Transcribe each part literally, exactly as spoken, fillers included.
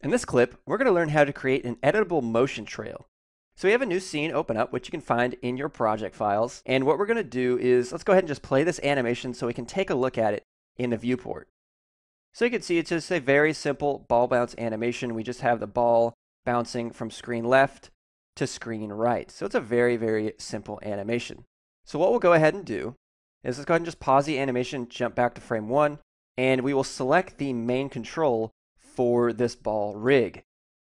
In this clip, we're going to learn how to create an editable motion trail. So we have a new scene open up, which you can find in your project files. And what we're going to do is, let's go ahead and just play this animation so we can take a look at it in the viewport. So you can see it's just a very simple ball bounce animation. We just have the ball bouncing from screen left to screen right. So it's a very, very simple animation. So what we'll go ahead and do is, let's go ahead and just pause the animation, jump back to frame one, and we will select the main control for this ball rig.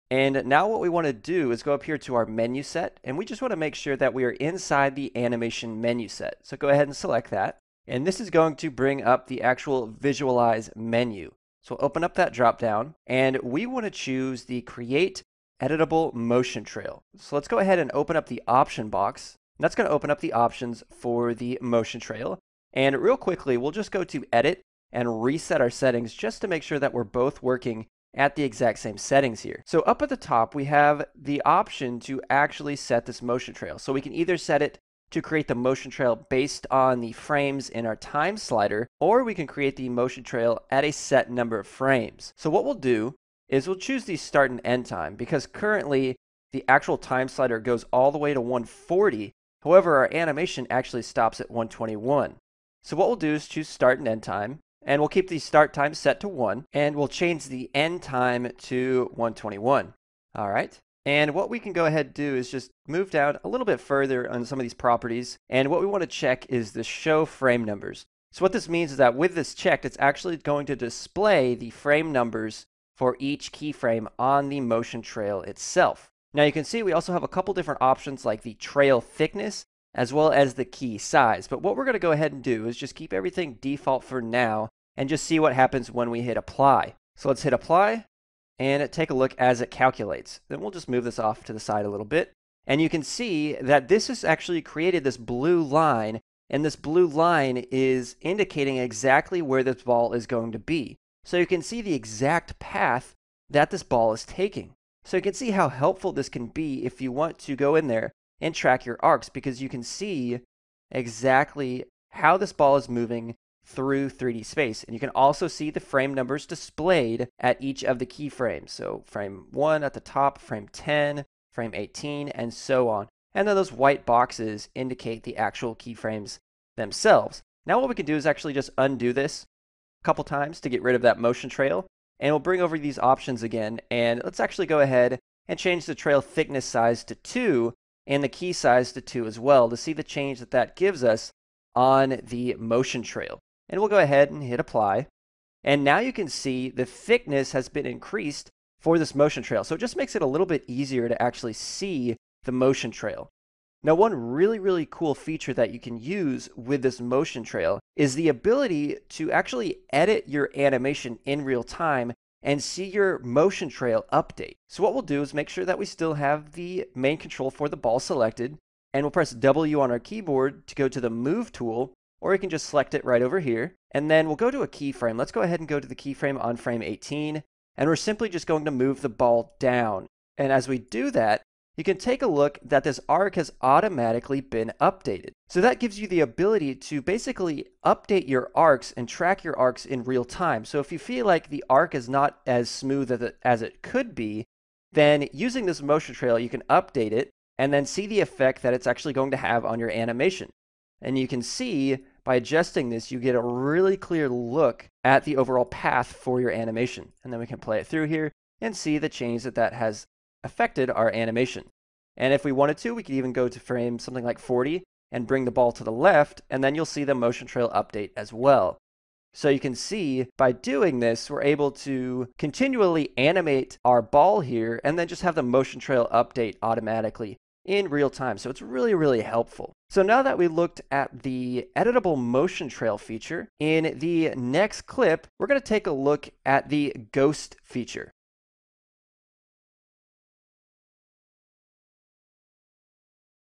And now what we want to do is go up here to our menu set, and we just want to make sure that we are inside the animation menu set. So go ahead and select that, and this is going to bring up the actual visualize menu. So open up that drop down, and we want to choose the create editable motion trail. So let's go ahead and open up the option box. That's going to open up the options for the motion trail. And real quickly, we'll just go to edit and reset our settings just to make sure that we're both working at the exact same settings here. So up at the top, we have the option to actually set this motion trail. So we can either set it to create the motion trail based on the frames in our time slider, or we can create the motion trail at a set number of frames. So what we'll do is we'll choose the start and end time, because currently the actual time slider goes all the way to one forty. However, our animation actually stops at one twenty-one. So what we'll do is choose start and end time, and we'll keep the start time set to one, and we'll change the end time to one twenty-one. All right. And what we can go ahead and do is just move down a little bit further on some of these properties. And what we want to check is the show frame numbers. So what this means is that with this checked, it's actually going to display the frame numbers for each keyframe on the motion trail itself. Now you can see we also have a couple different options, like the trail thickness as well as the key size. But what we're going to go ahead and do is just keep everything default for now and just see what happens when we hit apply. So let's hit apply and take a look as it calculates. Then we'll just move this off to the side a little bit. And you can see that this has actually created this blue line, and this blue line is indicating exactly where this ball is going to be. So you can see the exact path that this ball is taking. So you can see how helpful this can be if you want to go in there and track your arcs, because you can see exactly how this ball is moving through three D space. And you can also see the frame numbers displayed at each of the keyframes. So frame one at the top, frame ten, frame eighteen, and so on. And then those white boxes indicate the actual keyframes themselves. Now what we can do is actually just undo this a couple times to get rid of that motion trail. And we'll bring over these options again, and let's actually go ahead and change the trail thickness size to two and the key size to two as well, to see the change that that gives us on the motion trail. And we'll go ahead and hit apply. And now you can see the thickness has been increased for this motion trail. So it just makes it a little bit easier to actually see the motion trail. Now, one really, really cool feature that you can use with this motion trail is the ability to actually edit your animation in real time and see your motion trail update. So what we'll do is make sure that we still have the main control for the ball selected, and we'll press W on our keyboard to go to the Move tool, or you can just select it right over here. And then we'll go to a keyframe. Let's go ahead and go to the keyframe on frame eighteen, and we're simply just going to move the ball down. And as we do that, you can take a look that this arc has automatically been updated. So that gives you the ability to basically update your arcs and track your arcs in real time. So if you feel like the arc is not as smooth as it could be, then using this motion trail, you can update it and then see the effect that it's actually going to have on your animation. And you can see by adjusting this, you get a really clear look at the overall path for your animation. And then we can play it through here and see the change that that has affected our animation. And if we wanted to, we could even go to frame something like forty and bring the ball to the left, and then you'll see the motion trail update as well. So you can see by doing this, we're able to continually animate our ball here and then just have the motion trail update automatically in real time. So it's really, really helpful. So now that we looked at the editable motion trail feature, in the next clip, we're going to take a look at the ghost feature.